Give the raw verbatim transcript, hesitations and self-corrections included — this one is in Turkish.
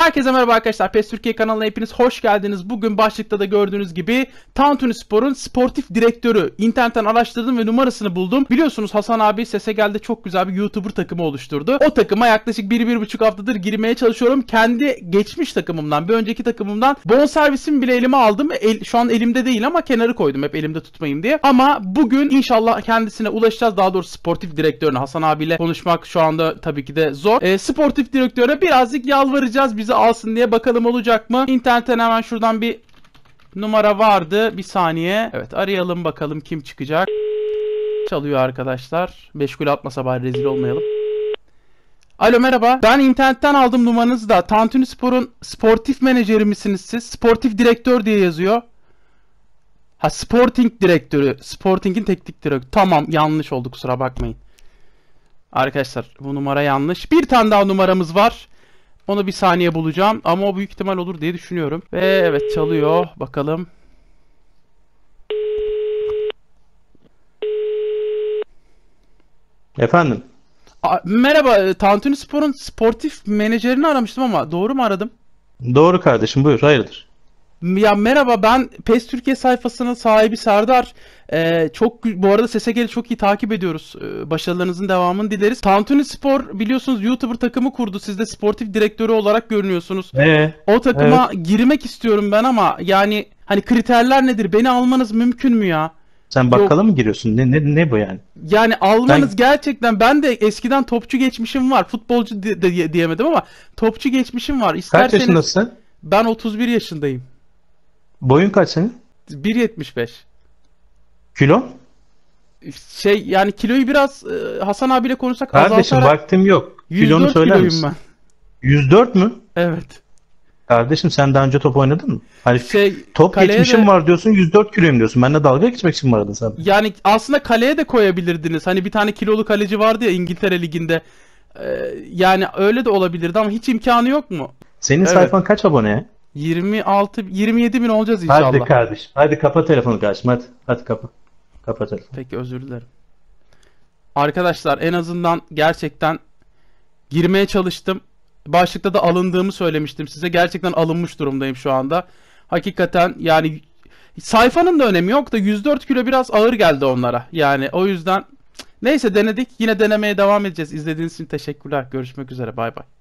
Herkese merhaba arkadaşlar, PES Türkiye kanalına hepiniz hoş geldiniz. Bugün başlıkta da gördüğünüz gibi Tantunispor'un sportif direktörü. İnternetten araştırdım ve numarasını buldum. Biliyorsunuz Hasan abi sese geldi, çok güzel bir YouTuber takımı oluşturdu. O takıma yaklaşık bir bir buçuk haftadır girmeye çalışıyorum. Kendi geçmiş takımımdan, bir önceki takımımdan bonservisimi bile elime aldım. El, şu an elimde değil ama kenarı koydum hep elimde tutmayayım diye. Ama bugün inşallah kendisine ulaşacağız. Daha doğrusu sportif direktörüne. Hasan abiyle konuşmak şu anda tabii ki de zor. E, sportif direktöre birazcık yalvaracağız. Bizi alsın diye, bakalım olacak mı? İnternetten hemen şuradan bir numara vardı. Bir saniye. Evet, arayalım bakalım kim çıkacak. Çalıyor arkadaşlar. beş gol atmasa bari, rezil olmayalım. Alo merhaba. Ben internetten aldım numaranızı da. Tantunispor'un sportif menajeri misiniz siz? Sportif direktör diye yazıyor. Ha, sporting direktörü. Sporting'in teknik direktörü. Tamam, yanlış oldu, kusura bakmayın. Arkadaşlar bu numara yanlış. Bir tane daha numaramız var. Onu bir saniye bulacağım ama o büyük ihtimal olur diye düşünüyorum. Ve evet, çalıyor. Bakalım. Efendim. A merhaba, Tantunispor'un sportif menajerini aramıştım ama doğru mu aradım? Doğru kardeşim, buyur, hayırdır? Ya merhaba, ben PES Türkiye sayfasının sahibi Serdar. Ee, çok bu arada S S G'yi çok iyi takip ediyoruz. Ee, başarılarınızın devamını dileriz. Tantunispor biliyorsunuz YouTuber takımı kurdu. Siz de sportif direktörü olarak görünüyorsunuz. Ee, o takıma evet. Girmek istiyorum ben ama yani hani kriterler nedir? Beni almanız mümkün mü ya? Sen bakkala mı giriyorsun? Ne, ne, ne bu yani? Yani almanız ben... gerçekten, ben de eskiden topçu geçmişim var. Futbolcu de, de, diyemedim ama topçu geçmişim var. İsterseniz... Kaç yaşındasın? Ben otuz bir yaşındayım. Boyun kaç senin? bir yetmiş beş. Kilo? Şey yani kiloyu biraz e, Hasan abiyle konuşsak azaltarak... Kardeşim vaktim yok. Kilonu söyler misin? Ben. yüz dört mü? Evet. Kardeşim sen daha önce top oynadın mı? Hani şey, top geçmişim de... var diyorsun, yüz dört kiloyum diyorsun. Benimle dalga geçmek için mi aradın sen? Yani aslında kaleye de koyabilirdiniz. Hani bir tane kilolu kaleci vardı ya İngiltere Ligi'nde. Ee, yani öyle de olabilirdi ama hiç imkanı yok mu? Senin evet. Sayfan kaç abone? yirmi altı yirmi yedi bin olacağız inşallah. Hadi kardeşim. Hadi kapa telefonu kardeşim. Hadi. Hadi kapa. Kapa telefonu. Peki, özür dilerim. Arkadaşlar en azından gerçekten girmeye çalıştım. Başlıkta da alındığımı söylemiştim size. Gerçekten alınmış durumdayım şu anda. Hakikaten yani sayfanın da önemi yok da yüz dört kilo biraz ağır geldi onlara. Yani o yüzden neyse, denedik. Yine denemeye devam edeceğiz. İzlediğiniz için teşekkürler. Görüşmek üzere. Bay bay.